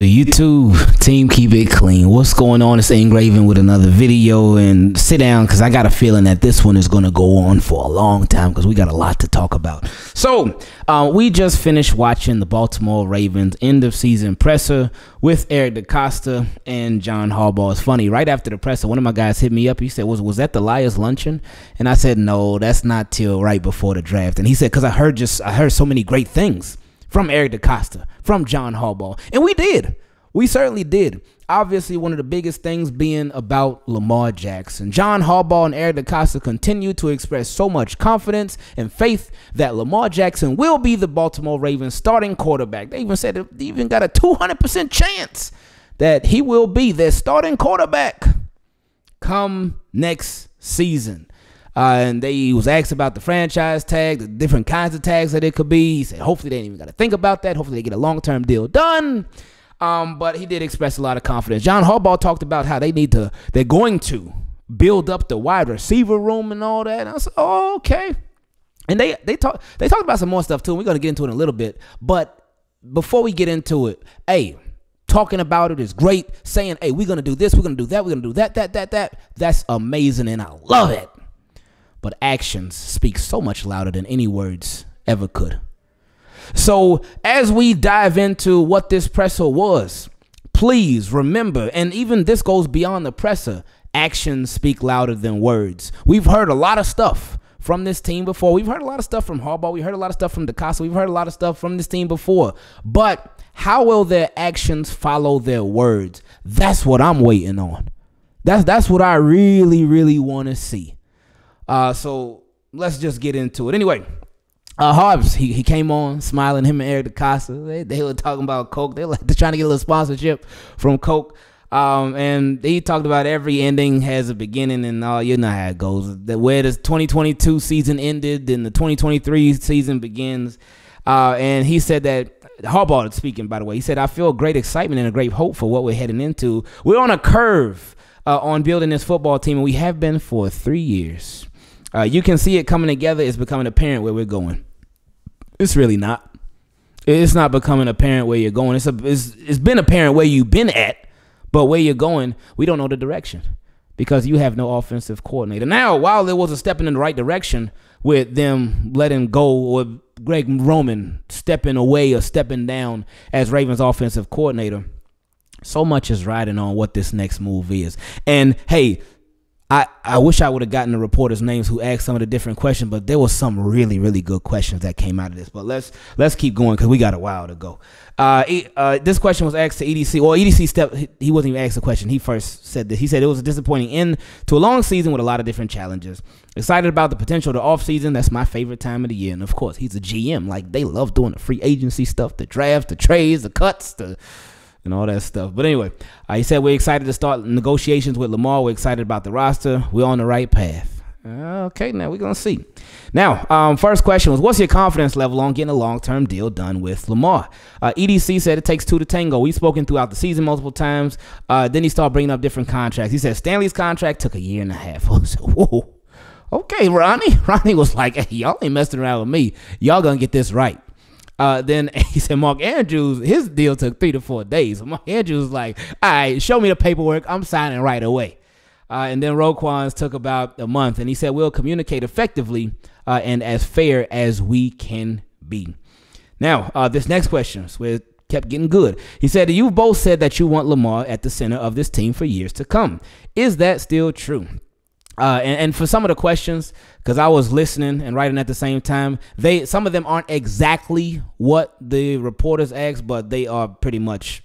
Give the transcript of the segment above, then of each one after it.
The YouTube team, keep it clean. What's going on? It's Ingraven with another video, and sit down because I got a feeling that this one is going to go on for a long time because we got a lot to talk about. So we just finished watching the Baltimore Ravens end of season presser with Eric DeCosta and John Harbaugh. It's funny, right after the presser, one of my guys hit me up. He said, was that the Liars luncheon? And I said, no, that's not till right before the draft. And he said, because I heard so many great things from Eric DeCosta, from John Harbaugh. And we did. We certainly did. Obviously, one of the biggest things being about Lamar Jackson. John Harbaugh and Eric DeCosta continue to express so much confidence and faith that Lamar Jackson will be the Baltimore Ravens starting quarterback. They even said they even got a 200% chance that he will be their starting quarterback come next season. And they was asked about the franchise tag, the different kinds of tags that it could be. He said, hopefully they ain't even got to think about that. Hopefully they get a long-term deal done. But he did express a lot of confidence. John Harbaugh talked about how they need to, they're going to build up the wide receiver room and all that. And I said, oh, okay. And they talked about some more stuff too. And we're going to get into it in a little bit. But before we get into it, hey, talking about it is great. Saying, hey, we're going to do this, we're going to do that, we're going to do that. That's amazing, and I love it. But actions speak so much louder than any words ever could. So as we dive into what this presser was, please remember, and even this goes beyond the presser, actions speak louder than words. We've heard a lot of stuff from this team before. We've heard a lot of stuff from Harbaugh. We heard a lot of stuff from DeCosta. We've heard a lot of stuff from this team before. But how will their actions follow their words? That's what I'm waiting on. That's what I really, really want to see. So let's just get into it. Anyway, Harbs, he came on smiling, him and Eric DeCosta. They were talking about Coke. They're trying to get a little sponsorship from Coke. And he talked about every ending has a beginning and all. You know how it goes. Where the 2022 season ended, then the 2023 season begins. And he said that, Harbaugh speaking, by the way, he said, I feel great excitement and a great hope for what we're heading into. We're on a curve on building this football team, and we have been for 3 years. You can see it coming together. It's becoming apparent where we're going. It's really not. It's not becoming apparent where you're going. It's been apparent where you've been at, but where you're going, we don't know the direction because you have no offensive coordinator. Now, while there was a step in the right direction with them letting go or Greg Roman stepping away or stepping down as Ravens offensive coordinator, so much is riding on what this next move is. And, hey, I wish I would have gotten the reporters' names who asked some of the different questions, but there was some really, really good questions that came out of this. But let's keep going because we got a while to go. This question was asked to EDC. Well, EDC he wasn't even asked the question. He first said this. He said it was a disappointing end to a long season with a lot of different challenges. Excited about the potential of the offseason. That's my favorite time of the year. And, of course, he's a GM. Like, they love doing the free agency stuff, the draft, the trades, the cuts, the – and all that stuff. But anyway, he said, we're excited to start negotiations with Lamar. We're excited about the roster. We're on the right path. Okay, now we're going to see. Now, first question was, what's your confidence level on getting a long-term deal done with Lamar? EDC said it takes two to tango. We've spoken throughout the season multiple times. Then he started bringing up different contracts. He said Stanley's contract took a year and a half. So, whoa. Okay, Ronnie. Ronnie was like, hey, y'all ain't messing around with me. Y'all going to get this right. Then he said Mark Andrews, his deal took 3 to 4 days. Mark Andrews was like, all right, show me the paperwork. I'm signing right away. And then Roquan's took about a month. And he said, we'll communicate effectively and as fair as we can be. Now, this next question where it kept getting good. He said, you both said that you want Lamar at the center of this team for years to come. Is that still true? And for some of the questions, because I was listening and writing at the same time, some of them aren't exactly what the reporters asked, but they are pretty much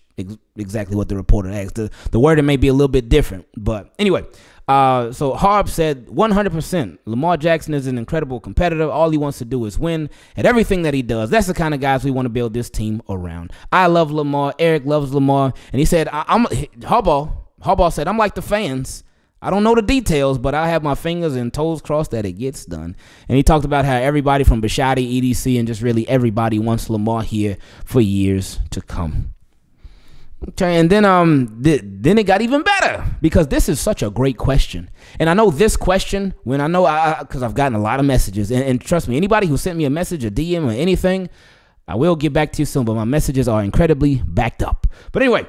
exactly what the reporter asked. The wording may be a little bit different, but anyway. So Harb said 100%. Lamar Jackson is an incredible competitor. All he wants to do is win at everything that he does. That's the kind of guys we want to build this team around. I love Lamar. Eric loves Lamar, and he said, Harbaugh said, I'm like the fans. I don't know the details, but I have my fingers and toes crossed that it gets done. And he talked about how everybody from Bashadi, EDC, and just really everybody wants Lamar here for years to come. Okay, and then it got even better because this is such a great question. And I know this question, when I know, because I've gotten a lot of messages, and trust me, anybody who sent me a message, a DM, or anything, I will get back to you soon, but my messages are incredibly backed up. But anyway,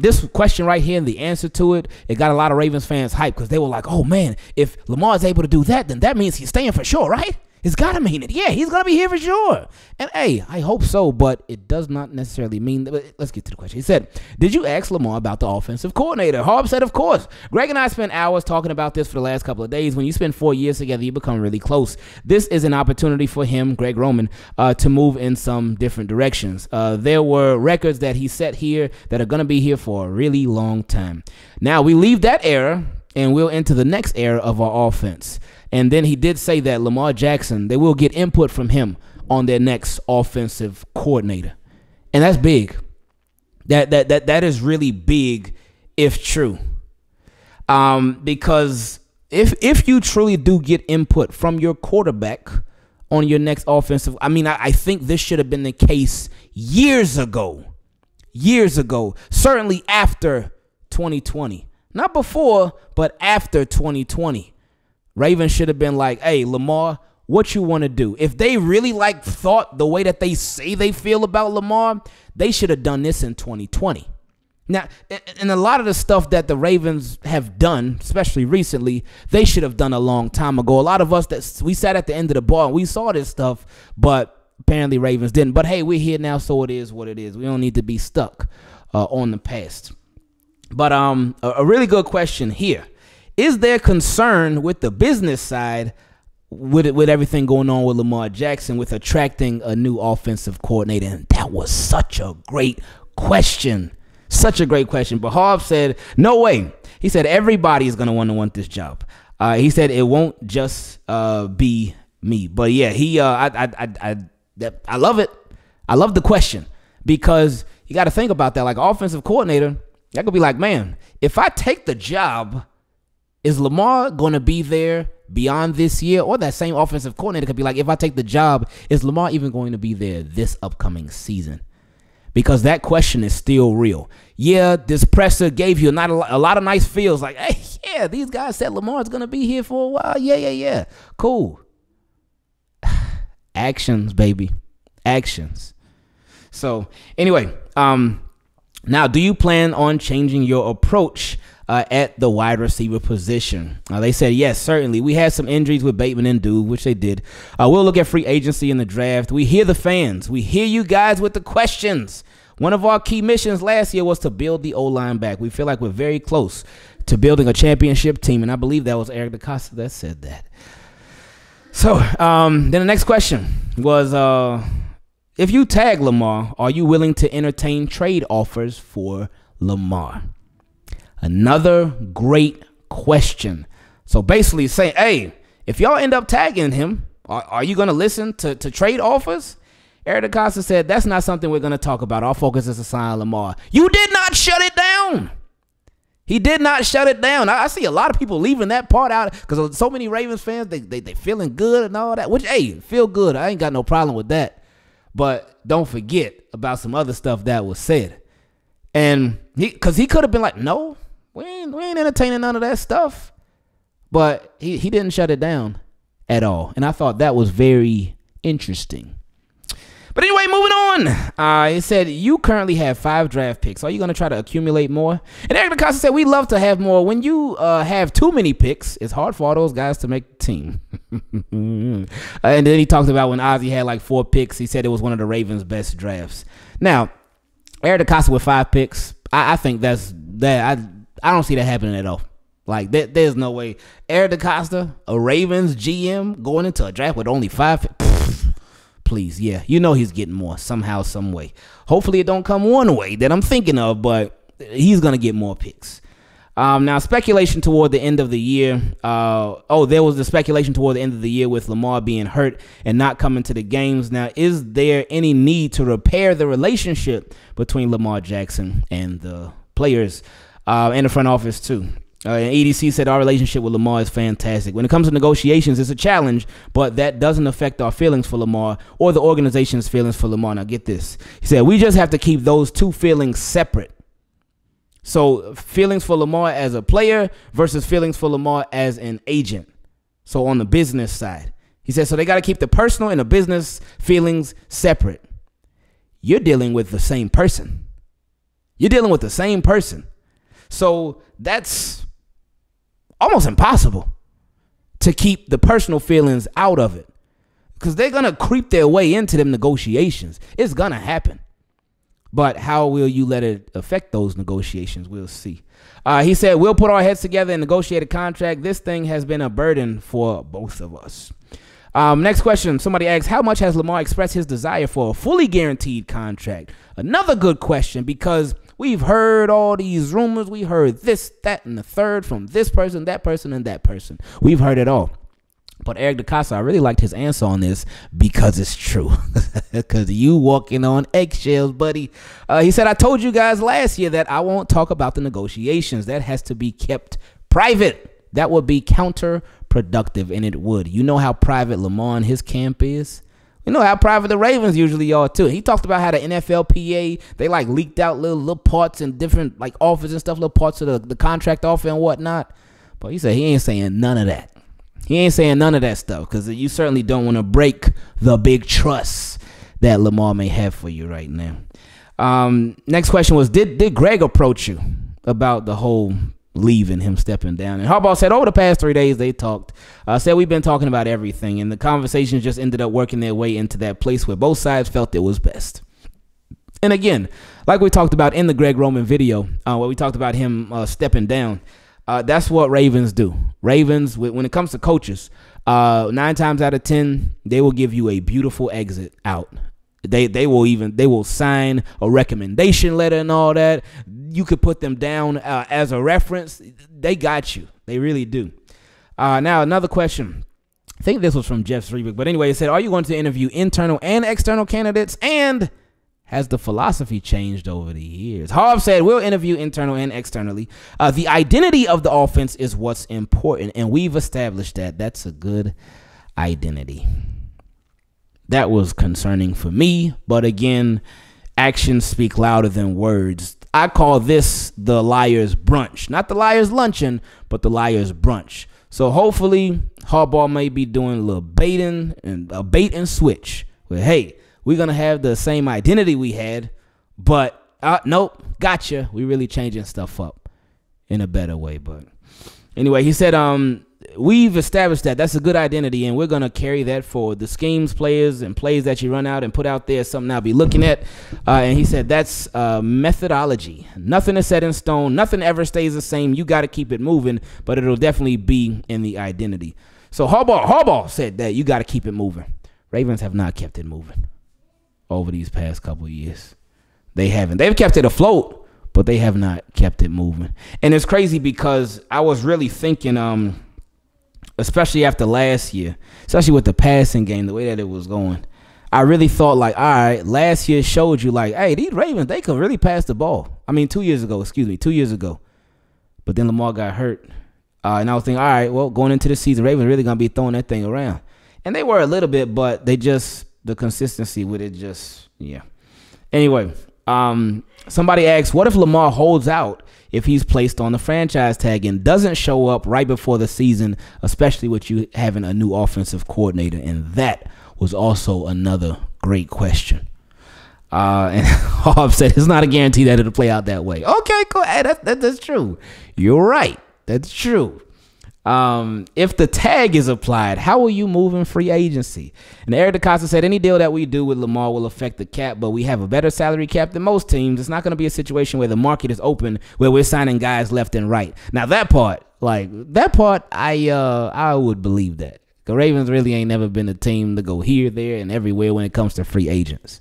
this question right here and the answer to it, it got a lot of Ravens fans hyped because they were like, oh, man, if Lamar is able to do that, then that means he's staying for sure, right? It's got to mean it. Yeah, he's going to be here for sure. And, hey, I hope so, but it does not necessarily mean that. Let's get to the question. He said, did you ask Lamar about the offensive coordinator? Harb said, of course. Greg and I spent hours talking about this for the last couple of days. When you spend 4 years together, you become really close. This is an opportunity for him, Greg Roman, to move in some different directions. There were records that he set here that are going to be here for a really long time. Now, we leave that era, and we'll enter the next era of our offense. And then he did say that Lamar Jackson, they will get input from him on their next offensive coordinator. And that's big. That is really big if true. Because if you truly do get input from your quarterback on your next offensive, I mean, I think this should have been the case years ago. Years ago. Certainly after 2020. Not before, but after 2020. Ravens should have been like, hey, Lamar, what you want to do? If they really like thought the way that they say they feel about Lamar, they should have done this in 2020. Now, and a lot of the stuff that the Ravens have done, especially recently, they should have done a long time ago. A lot of us, that we sat at the end of the bar and we saw this stuff, but apparently Ravens didn't. But, hey, we're here now, so it is what it is. We don't need to be stuck on the past. But a really good question here. Is there concern with the business side with everything going on with Lamar Jackson with attracting a new offensive coordinator? And that was such a great question. Such a great question. But Harv said, no way. He said, everybody is going to want this job. He said, it won't just be me. But, yeah, he I love it. I love the question because you got to think about that. Like, offensive coordinator, that could be like, man, if I take the job, is Lamar going to be there beyond this year? Or that same offensive coordinator could be like, if I take the job, is Lamar even going to be there this upcoming season? Because that question is still real. Yeah, this presser gave you not a lot of nice feels. Like, hey, yeah, these guys said Lamar's going to be here for a while. Yeah. Cool. Actions, baby. Actions. So, anyway, now, do you plan on changing your approach at the wide receiver position? They said, yes, certainly. We had some injuries with Bateman and Dude, which they did. We'll look at free agency in the draft. We hear the fans. We hear you guys with the questions. One of our key missions last year was to build the O-line back. We feel like we're very close to building a championship team, and I believe that was Eric DeCosta that said that. So then the next question was, if you tag Lamar, are you willing to entertain trade offers for Lamar? Another great question. So basically saying, hey, if y'all end up tagging him, are you going to listen to trade offers? Eric DeCosta said, that's not something we're going to talk about. Our focus is to sign Lamar. You did not shut it down. He did not shut it down. I see a lot of people leaving that part out because so many Ravens fans, they feeling good and all that, which, hey, feel good. I ain't got no problem with that. But don't forget about some other stuff that was said. And because he could have been like, no. We ain't entertaining none of that stuff. But he didn't shut it down at all. And I thought that was very interesting. But anyway, moving on. It said, you currently have 5 draft picks. Are you going to try to accumulate more? And Eric DeCosta said, we love to have more. When you have too many picks, it's hard for all those guys to make the team. And then he talked about when Ozzie had like 4 picks. He said it was one of the Ravens' best drafts. Now, Eric DeCosta with 5 picks, I think that's that. I don't see that happening at all. Like, there's no way. Eric DeCosta, a Ravens GM, going into a draft with only 5. Pfft, please, yeah. You know he's getting more somehow, some way. Hopefully it don't come one way that I'm thinking of, but he's going to get more picks. Now, speculation toward the end of the year. There was the speculation toward the end of the year with Lamar being hurt and not coming to the games. Now, is there any need to repair the relationship between Lamar Jackson and the players? And the front office, too. And EDC said, our relationship with Lamar is fantastic. When it comes to negotiations, it's a challenge, but that doesn't affect our feelings for Lamar or the organization's feelings for Lamar. Now, get this. He said, we just have to keep those two feelings separate. So, feelings for Lamar as a player versus feelings for Lamar as an agent. So, on the business side. He said, so they got to keep the personal and the business feelings separate. you're dealing with the same person. You're dealing with the same person. So that's almost impossible to keep the personal feelings out of it, because they're going to creep their way into them negotiations. It's going to happen. But how will you let it affect those negotiations? We'll see. He said, we'll put our heads together and negotiate a contract. This thing has been a burden for both of us. Next question. Somebody asks, how much has Lamar expressed his desire for a fully guaranteed contract? Another good question, because we've heard all these rumors. We heard this, that, and the third from this person, that person, and that person. We've heard it all. But Eric DeCosta, I really liked his answer on this, because it's true. Because you walking on eggshells, buddy. He said, I told you guys last year that I won't talk about the negotiations. That has to be kept private. That would be counterproductive, and it would. You know how private Lamar and his camp is? You know how private the Ravens usually are, too. He talked about how the NFLPA, they, like, leaked out little parts and different, like, offers and stuff, little parts of the contract offer and whatnot. But he said he ain't saying none of that. He ain't saying none of that stuff, because you certainly don't want to break the big trust that Lamar may have for you right now. Next question was, did Greg approach you about the whole leaving, him stepping down? And Harbaugh said, over the past 3 days, they talked. Said, we've been talking about everything, and the conversations just ended up working their way into that place where both sides felt it was best. And again, like we talked about in the Greg Roman video, where we talked about him stepping down, that's what Ravens do. Ravens, when it comes to coaches, 9 times out of 10, they will give you a beautiful exit out. They will sign a recommendation letter and all that. You could put them down as a reference. They got you. They really do. Now, another question. I think this was from Jeff Schreiber. But anyway, it said, are you going to interview internal and external candidates? And has the philosophy changed over the years? Harv said, we'll interview internal and externally. The identity of the offense is what's important, and we've established that. That's a good identity. That was concerning for me, but again, actions speak louder than words. I call this the liar's brunch. Not the liar's luncheon, but the liar's brunch. So hopefully, Harbaugh may be doing a little baiting and a bait and switch. Where, hey, we're going to have the same identity we had, but nope, gotcha. We're really changing stuff up in a better way. But anyway, he said, we've established that. That's a good identity, and we're going to carry that forward. The schemes, players, and plays that you run out and put out there is something I'll be looking at. And he said, that's methodology. Nothing is set in stone. Nothing ever stays the same. You got to keep it moving, but it'll definitely be in the identity. So Harbaugh said that you got to keep it moving. Ravens have not kept it moving over these past couple of years. They haven't. They've kept it afloat, but they have not kept it moving. And it's crazy, because I was really thinking, especially after last year, especially with the passing game, the way that it was going, I really thought, like, all right, last year showed you, like, hey, these Ravens, they could really pass the ball. I mean, 2 years ago. But then Lamar got hurt. And I was thinking, all right, well, going into the season, Ravens really going to be throwing that thing around. And they were a little bit, but they just, the consistency with it just, yeah. Anyway, somebody asks, what if Lamar holds out if he's placed on the franchise tag and doesn't show up right before the season, especially with you having a new offensive coordinator? And that was also another great question. And Harv said, it's not a guarantee that it'll play out that way. Okay, cool. Hey, that's true. You're right. That's true. If the tag is applied, how will you move in free agency? And Eric DeCosta said, any deal that we do with Lamar will affect the cap, but we have a better salary cap than most teams. It's not going to be a situation where the market is open, where we're signing guys left and right. Now that part, I would believe that. The Ravens really ain't never been a team to go here, there, and everywhere when it comes to free agents.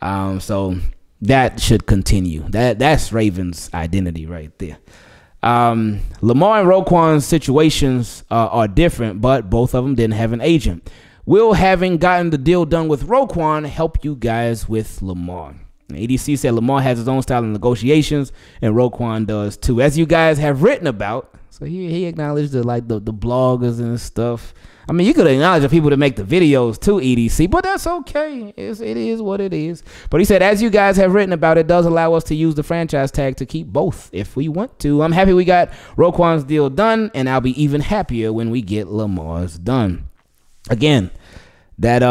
So that should continue. That's Ravens' identity right there. Lamar and Roquan's situations are different, but both of them didn't have an agent. Will having gotten the deal done with Roquan help you guys with Lamar? And ADC said Lamar has his own style of negotiations, and Roquan does too, as you guys have written about. So he acknowledged the bloggers and stuff. I mean, you could acknowledge the people that make the videos too, EDC, but that's okay. It is what it is. But he said, as you guys have written about, it does allow us to use the franchise tag to keep both if we want to. I'm happy we got Roquan's deal done, and I'll be even happier when we get Lamar's done. Again, that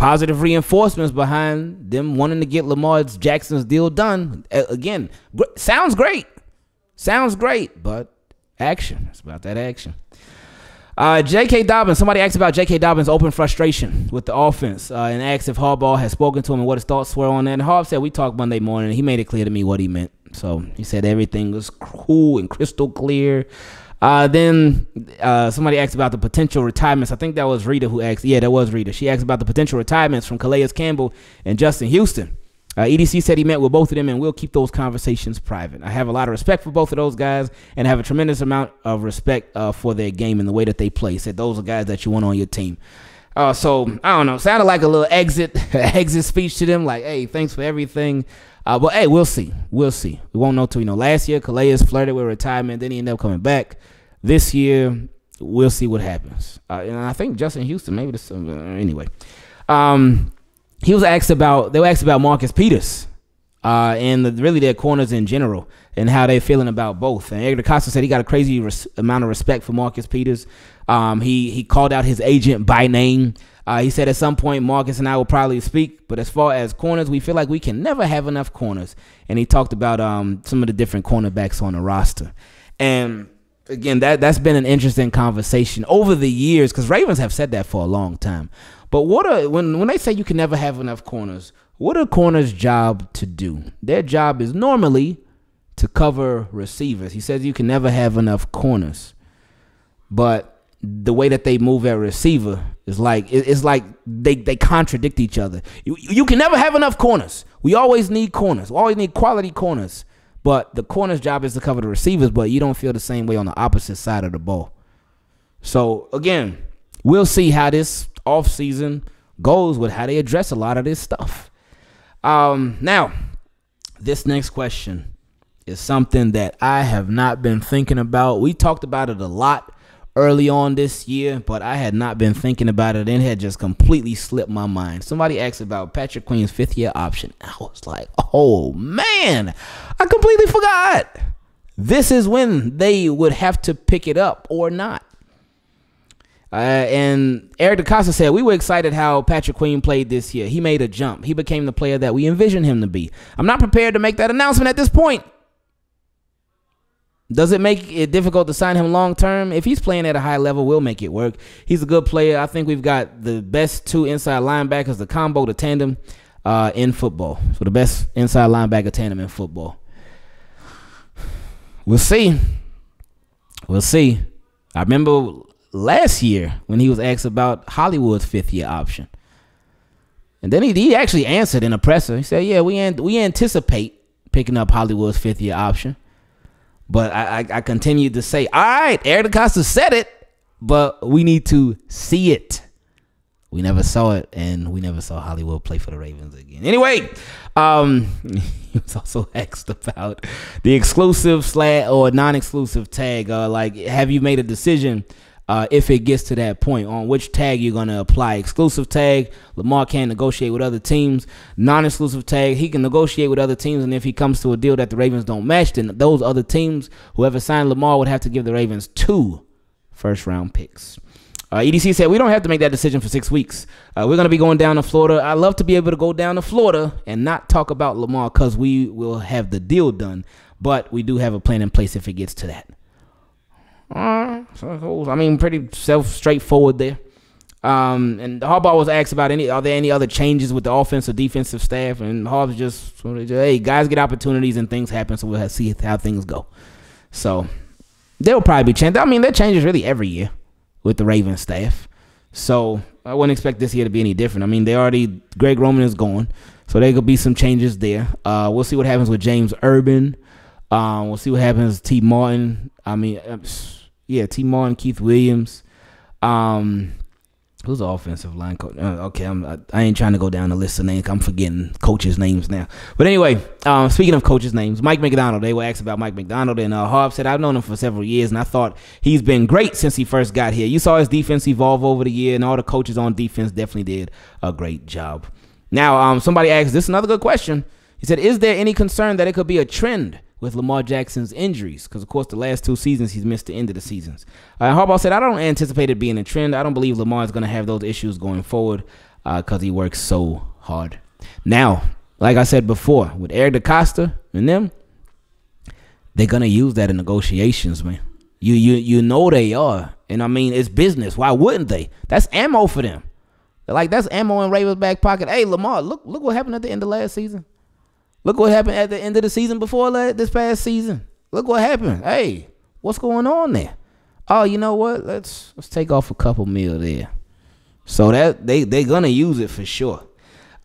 positive reinforcements behind them wanting to get Lamar Jackson's deal done. Again, sounds great. Sounds great, but action. It's about that action. J.K. Dobbins. Somebody asked about J.K. Dobbins' open frustration with the offense and asked if Harbaugh had spoken to him and what his thoughts were on that. And Harbaugh said, we talked Monday morning. He made it clear to me what he meant. So he said everything was cool and crystal clear. Then somebody asked about the potential retirements. I think that was Rita who asked. Yeah, that was Rita. She asked about the potential retirements from Calais Campbell and Justin Houston. EDC said he met with both of them, and we'll keep those conversations private. I have a lot of respect for both of those guys and have a tremendous amount of respect for their game and the way that they play. Said those are guys that you want on your team. So, I don't know. Sounded like a little exit speech to them, like, hey, thanks for everything. But, hey, we'll see. We'll see. We won't know till we know. Last year, Calais flirted with retirement. Then he ended up coming back. This year, we'll see what happens. And I think Justin Houston, maybe this anyway. He was asked about, they were asked about Marcus Peters and really their corners in general and how they're feeling about both. And Eric DeCosta said he got a crazy amount of respect for Marcus Peters. He called out his agent by name. He said at some point Marcus and I will probably speak, but as far as corners, we feel like we can never have enough corners. And he talked about some of the different cornerbacks on the roster. And again, that's been an interesting conversation over the years because Ravens have said that for a long time. But what are, when they say you can never have enough corners, what are corners' job to do? Their job is normally to cover receivers. He says you can never have enough corners. But the way that they move at receiver is like, it's like they contradict each other. You can never have enough corners. We always need corners. We always need quality corners. But the corner's job is to cover the receivers, but you don't feel the same way on the opposite side of the ball. So, again, we'll see how this offseason goes with how they address a lot of this stuff. Now, this next question is something that I have not been thinking about. We talked about it a lot early on this year, but I had not been thinking about it and it had just completely slipped my mind. Somebody asked about Patrick Queen's fifth-year option. I was like, oh, man, I completely forgot. This is when they would have to pick it up or not. And Eric DeCosta said, we were excited how Patrick Queen played this year. He made a jump. He became the player that we envisioned him to be. I'm not prepared to make that announcement at this point. Does it make it difficult to sign him long term? If he's playing at a high level, we'll make it work. He's a good player. I think we've got the best two inside linebackers, the combo, the tandem in football. So the best inside linebacker tandem in football. We'll see. We'll see. I remember last year when he was asked about Hollywood's fifth-year option. And then he actually answered in a presser. He said, yeah, we anticipate picking up Hollywood's fifth-year option. But I continued to say, all right, Eric DeCosta said it, but we need to see it. We never saw it, and we never saw Hollywood play for the Ravens again. Anyway, he was also asked about the exclusive / or non-exclusive tag. Like, have you made a decision if it gets to that point on which tag you're going to apply? Exclusive tag, Lamar can negotiate with other teams. Non-exclusive tag, he can negotiate with other teams, and if he comes to a deal that the Ravens don't match, then those other teams, whoever signed Lamar, would have to give the Ravens 2 first-round picks. EDC said, we don't have to make that decision for 6 weeks. We're going to be going down to Florida. I love to be able to go down to Florida and not talk about Lamar because we will have the deal done, but we do have a plan in place if it gets to that. So, I mean, pretty straightforward there. And Harbaugh was asked about are there any other changes with the offensive, defensive staff? And Harbaugh's just, hey, guys get opportunities and things happen, so we'll see how things go. So they'll probably be changed. I mean, that changes really every year with the Ravens staff. So I wouldn't expect this year to be any different. I mean, Greg Roman is gone, so there could be some changes there. We'll see what happens with James Urban. We'll see what happens with T. Martin. I mean, yeah, T. Martin, Keith Williams. Who's the offensive line coach? Okay, I ain't trying to go down the list of names. I'm forgetting coaches' names now. But anyway, speaking of coaches' names, Mike McDonald. They were asked about Mike McDonald, and Harb said, I've known him for several years, and I thought he's been great since he first got here. You saw his defense evolve over the year, and all the coaches on defense definitely did a great job. Now, somebody asked, this is another good question. He said, is there any concern that it could be a trend with Lamar Jackson's injuries? Because, of course, the last 2 seasons, he's missed the end of the seasons. Harbaugh said, I don't anticipate it being a trend. I don't believe Lamar is going to have those issues going forward. because he works so hard. Now, like I said before, with Eric DeCosta and them, they're gonna use that in negotiations, man. You know they are, and I mean it's business. Why wouldn't they? That's ammo for them. Like, that's ammo in Ravens' back pocket. Hey, Lamar, look what happened at the end of last season. Look what happened at the end of the season before this past season. Look what happened. Hey, what's going on there? Oh, you know what? Let's take off a couple mil there. So that they're gonna use it for sure.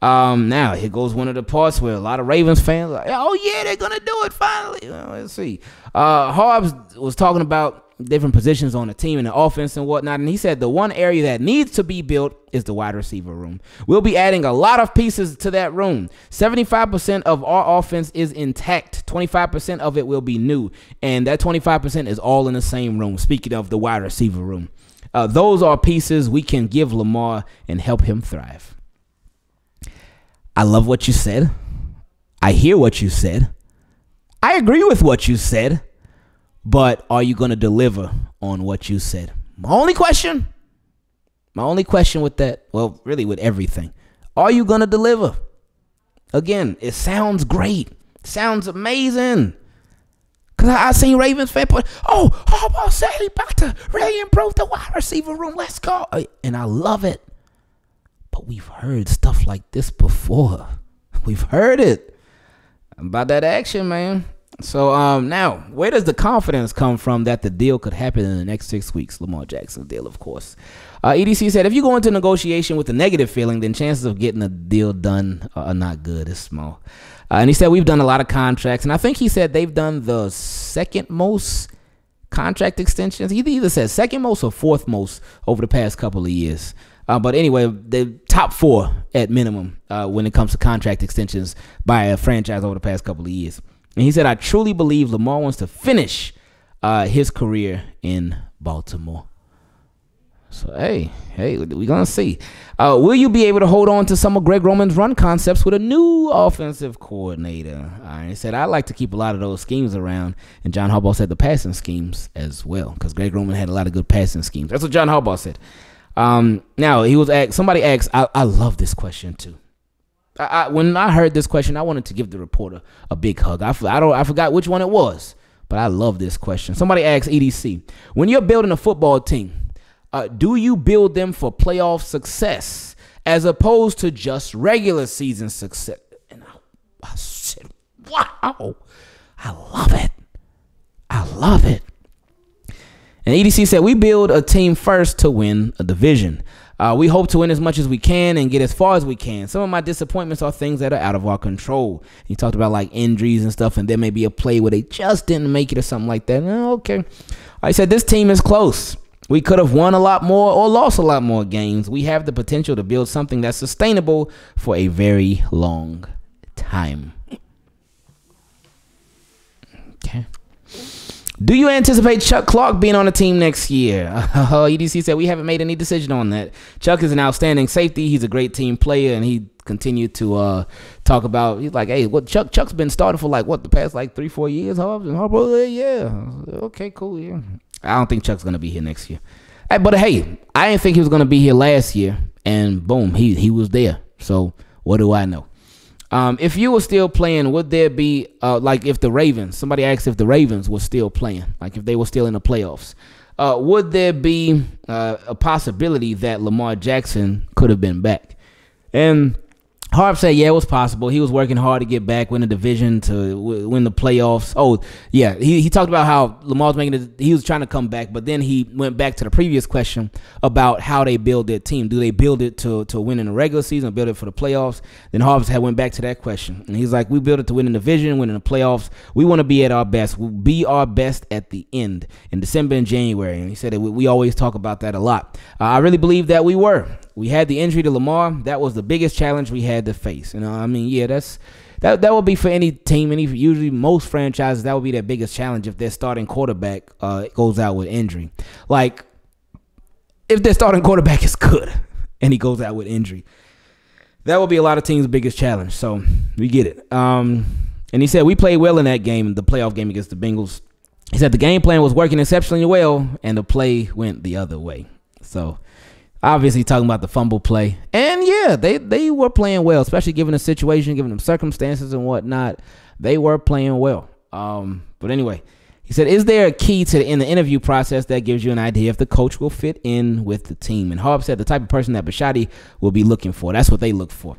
Now here goes one of the parts where a lot of Ravens fans are like, oh yeah, they're gonna do it finally. Well, let's see. Harbs was talking about different positions on the team and the offense and whatnot, and he said the one area that needs to be built is the wide receiver room. We'll be adding a lot of pieces to that room. 75% of our offense is intact. 25% of it will be new, and that 25% is all in the same room. Speaking of the wide receiver room, those are pieces we can give Lamar and help him thrive. I love what you said. I hear what you said. I agree with what you said. But are you going to deliver on what you said? My only question with that, well, really with everything, are you going to deliver? Again, it sounds great. It sounds amazing. Because I seen Ravens fan point, oh, Harbaugh said he about to really improve the wide receiver room. Let's go. And I love it. But we've heard stuff like this before. We've heard it. About that action, man. So now, where does the confidence come from that the deal could happen in the next 6 weeks? Lamar Jackson deal, of course. EDC said, if you go into negotiation with a negative feeling, then chances of getting a deal done are not good. It's small. And he said, we've done a lot of contracts. And I think he said they've done the second most contract extensions. He either said second most or fourth most over the past couple of years. But anyway, the top four at minimum when it comes to contract extensions by a franchise over the past couple of years. And he said, I truly believe Lamar wants to finish his career in Baltimore. So, hey, we're going to see. Will you be able to hold on to some of Greg Roman's run concepts with a new offensive coordinator? He said, I like to keep a lot of those schemes around. And John Harbaugh said the passing schemes as well, because Greg Roman had a lot of good passing schemes. That's what John Harbaugh said. Now, he was asked, somebody asked, I love this question too. When I heard this question, I wanted to give the reporter a big hug. I forgot which one it was, but I love this question. Somebody asked EDC, when you're building a football team, do you build them for playoff success as opposed to just regular season success? And I said, wow, I love it. I love it. And EDC said, we build a team first to win a division. We hope to win as much as we can and get as far as we can. Some of my disappointments are things that are out of our control. He talked about like injuries and stuff, and there may be a play where they just didn't make it or something like that. Okay. I said, this team is close. We could have won a lot more or lost a lot more games. We have the potential to build something that's sustainable for a very long time. Okay. Do you anticipate Chuck Clark being on the team next year? EDC said, we haven't made any decision on that. Chuck is an outstanding safety. He's a great team player, and he continued to talk about, he's like, hey, what Chuck's been starting for like, what, the past like 3-4 years, Harbs? And Harbs, yeah, okay, cool, yeah. I don't think Chuck's going to be here next year. Hey, but hey, I didn't think he was going to be here last year, and boom, he was there. So what do I know? If you were still playing, would there be, like if the Ravens, somebody asked if the Ravens were still playing, like if they were still in the playoffs, would there be a possibility that Lamar Jackson could have been back? And Harb said, yeah, it was possible. He was working hard to get back, win the division, to win the playoffs. Oh, yeah, he talked about how Lamar's making it, he was trying to come back, but then he went back to the previous question about how they build their team. Do they build it to win in the regular season, or build it for the playoffs? Then Harb had went back to that question, and he's like, we build it to win in the division, win in the playoffs. We want to be at our best. We'll be our best at the end in December and January, and he said that we always talk about that a lot. I really believe that we were. We had the injury to Lamar. That was the biggest challenge we had to face. You know, I mean, yeah, that would be for any team, usually most franchises, that would be their biggest challenge if their starting quarterback goes out with injury. Like, if their starting quarterback is good and he goes out with injury, that would be a lot of teams' biggest challenge. So we get it. And he said we played well in that game, the playoff game against the Bengals. He said the game plan was working exceptionally well, and the play went the other way. So Obviously talking about the fumble play. And yeah, they were playing well, especially given the situation, given them circumstances and whatnot. They were playing well. But anyway, he said, is there a key to in the interview process that gives you an idea if the coach will fit in with the team? And Harb said the type of person that Bashotti will be looking for. That's what they look for.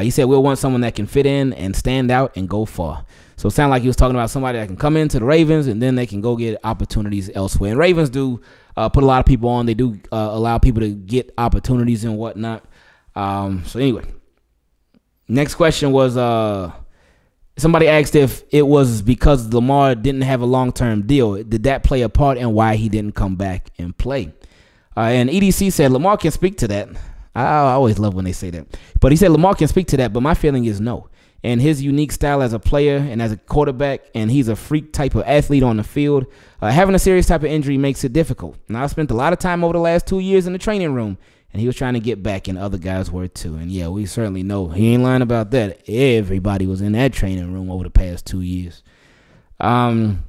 He said, we'll want someone that can fit in and stand out and go far. So it sounded like he was talking about somebody that can come into the Ravens and then they can go get opportunities elsewhere. And Ravens do put a lot of people on. They do allow people to get opportunities and whatnot. So anyway, next question was... somebody asked if it was because Lamar didn't have a long-term deal. Did that play a part in why he didn't come back and play? And EDC said Lamar can speak to that. I always love when they say that. But he said Lamar can speak to that, but my feeling is no. And his unique style as a player and as a quarterback, and he's a freak type of athlete on the field. Having a serious type of injury makes it difficult. Now, I spent a lot of time over the last 2 years in the training room, and he was trying to get back, and other guys were too. And, yeah, we certainly know. He ain't lying about that. Everybody was in that training room over the past 2 years. Then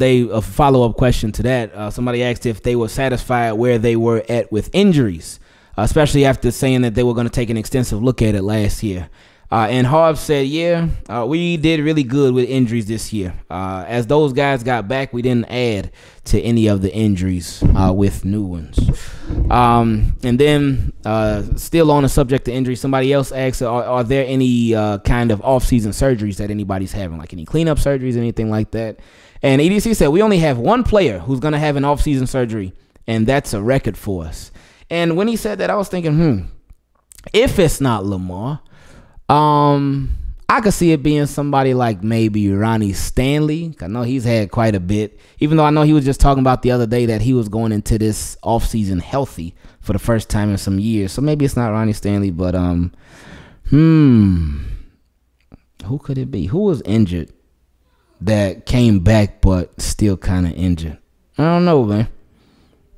a follow-up question to that, somebody asked if they were satisfied where they were at with injuries, especially after saying that they were going to take an extensive look at it last year. And Harb said, yeah, we did really good with injuries this year. As those guys got back, we didn't add to any of the injuries with new ones. And then still on the subject of injury, somebody else asked, are there any kind of off-season surgeries that anybody's having, like any cleanup surgeries, anything like that? And EDC said, we only have one player who's going to have an off-season surgery, and that's a record for us. And when he said that, I was thinking, if it's not Lamar, I could see it being somebody like maybe Ronnie Stanley. I know he's had quite a bit, even though I know he was just talking about the other day that he was going into this offseason healthy for the first time in some years. So maybe it's not Ronnie Stanley, but who could it be? Who was injured that came back but still kind of injured? I don't know, man.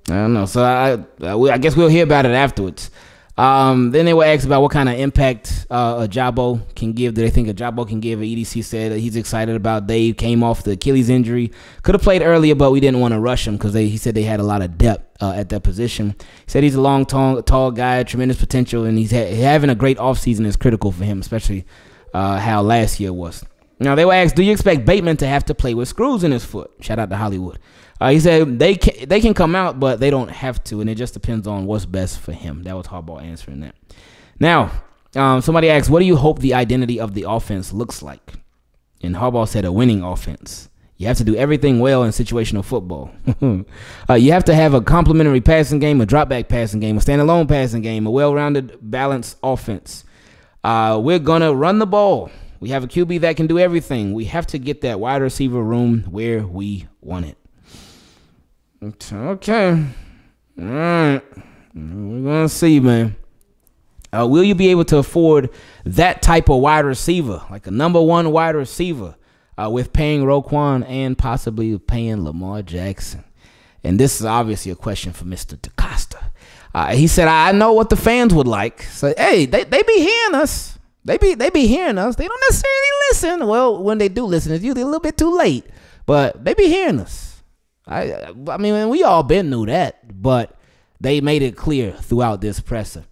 I don't know. So I guess we'll hear about it afterwards. Then they were asked about what kind of impact Ajabo can give. Do they think Ajabo can give? EDC said he's excited about Dave. Came off the Achilles injury. Could have played earlier, but we didn't want to rush him because he said they had a lot of depth at that position. He said he's a long, tall guy, tremendous potential, and he's having a great offseason is critical for him, especially how last year was. Now, they were asked, do you expect Bateman to have to play with screws in his foot? Shout out to Hollywood. He said they can come out, but they don't have to, and it just depends on what's best for him. That was Harbaugh answering that. Now, somebody asked, what do you hope the identity of the offense looks like? And Harbaugh said a winning offense. You have to do everything well in situational football. You have to have a complementary passing game, a drop-back passing game, a standalone passing game, a well-rounded, balanced offense. We're going to run the ball. We have a QB that can do everything. We have to get that wide receiver room where we want it. Okay. All right. We're going to see, man. Will you be able to afford that type of wide receiver, like a #1 wide receiver, with paying Roquan and possibly paying Lamar Jackson? And this is obviously a question for Mr. DeCosta. He said, I know what the fans would like. So, hey, they be hearing us. They be hearing us. They don't necessarily listen. Well, when they do listen, it's usually a little bit too late. But they be hearing us. I mean, we all been knew that, but they made it clear throughout this presser.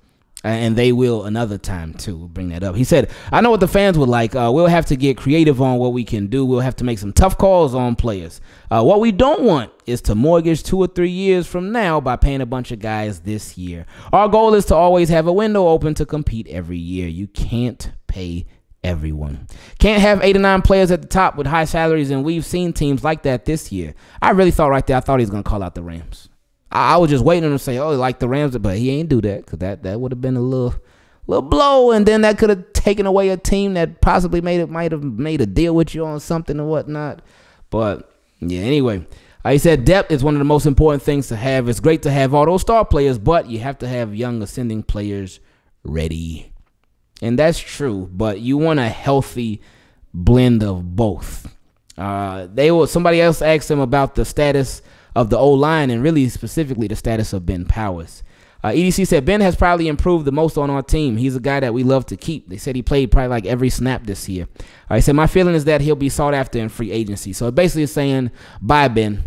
And they will another time, too, bring that up. He said, I know what the fans would like. We'll have to get creative on what we can do. We'll have to make some tough calls on players. What we don't want is to mortgage 2 or 3 years from now by paying a bunch of guys this year. Our goal is to always have a window open to compete every year. You can't pay everyone. Can't have 8 or 9 players at the top with high salaries, and we've seen teams like that this year. I really thought right there, I thought he was going to call out the Rams. I was just waiting on him to say, oh, like the Rams, but he ain't do that because that would have been a little blow, and then that could have taken away a team that possibly might have made a deal with you on something and whatnot. But, yeah, anyway, he said depth is one of the most important things to have. It's great to have all those star players, but you have to have young ascending players ready. And that's true, but you want a healthy blend of both. Somebody else asked him about the status of the O-line and really specifically the status of Ben Powers. EDC said, Ben has probably improved the most on our team. He's a guy that we love to keep. They said he played probably like every snap this year. He said, my feeling is that he'll be sought after in free agency. So it basically is saying, bye, Ben.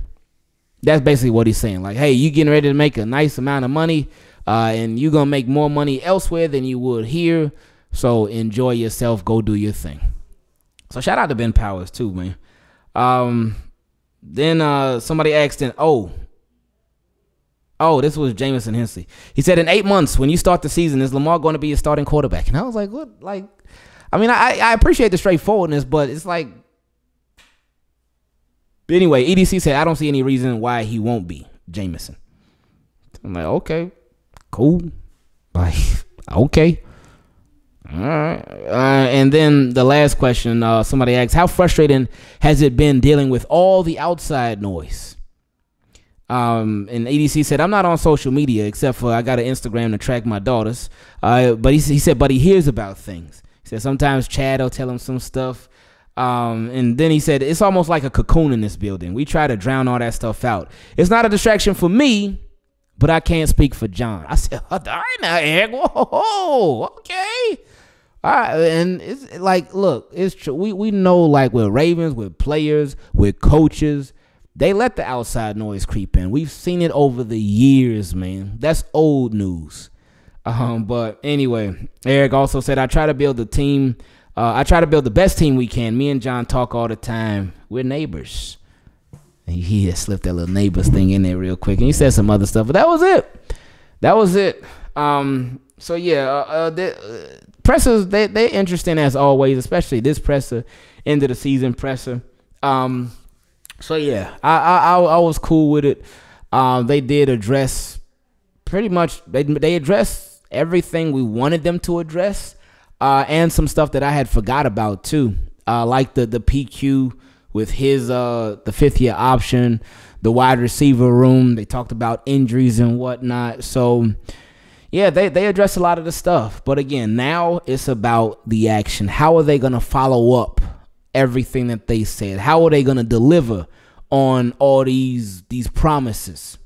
That's basically what he's saying. Like, hey, you getting ready to make a nice amount of money, and you're going to make more money elsewhere than you would here. So enjoy yourself. Go do your thing. So shout out to Ben Powers too, man. Then somebody asked him, oh, this was Jamison Hensley. He said, in 8 months, when you start the season, is Lamar going to be a starting quarterback? And I was like, what? Like, I mean, I appreciate the straightforwardness, but it's like. But anyway, EDC said, I don't see any reason why he won't be Jamison. I'm like, okay, cool. Like, okay. All right. And then the last question, somebody asked, how frustrating has it been dealing with all the outside noise? And EDC said, I'm not on social media except for I got an Instagram to track my daughters. But he said, but he hears about things. He said, sometimes Chad will tell him some stuff. And then he said, it's almost like a cocoon in this building. We try to drown all that stuff out. It's not a distraction for me, but I can't speak for John. I said, all right now, Eric. Whoa, okay. All right, and it's like, look, it's true. We know, like, we're Ravens, we're players, we're coaches. They let the outside noise creep in. We've seen it over the years, man. That's old news. But anyway, Eric also said, I try to build a team. I try to build the best team we can. Me and John talk all the time. We're neighbors. And he had slipped that little neighbors thing in there real quick. And he said some other stuff. But that was it. That was it. So, yeah, pressers, they're interesting as always, especially this presser, end of the season presser. So, yeah, I was cool with it. They did address pretty much they addressed everything we wanted them to address, and some stuff that I had forgot about, too, like the PQ with his the fifth-year option, the wide receiver room. They talked about injuries and whatnot. So, yeah, they addressed a lot of the stuff. But, again, now it's about the action. How are they going to follow up everything that they said? How are they going to deliver on all these promises?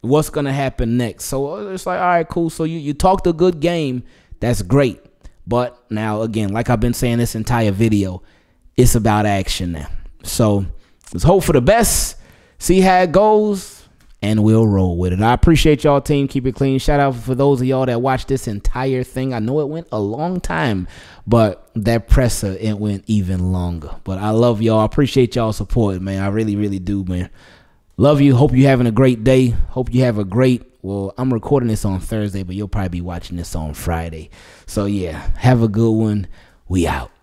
What's going to happen next? So it's like, all right, cool. So you talked a good game. That's great. But now, again, like I've been saying this entire video, it's about action now. So let's hope for the best. See how it goes. And we'll roll with it. I appreciate y'all, team. Keep it clean. Shout out for those of y'all that watched this entire thing. I know it went a long time, but that presser, it went even longer. But I love y'all. I appreciate y'all's support, man. I really, really do, man. Love you. Hope you're having a great day. Hope you have a great, well, I'm recording this on Thursday, but you'll probably be watching this on Friday. So, yeah, have a good one. We out.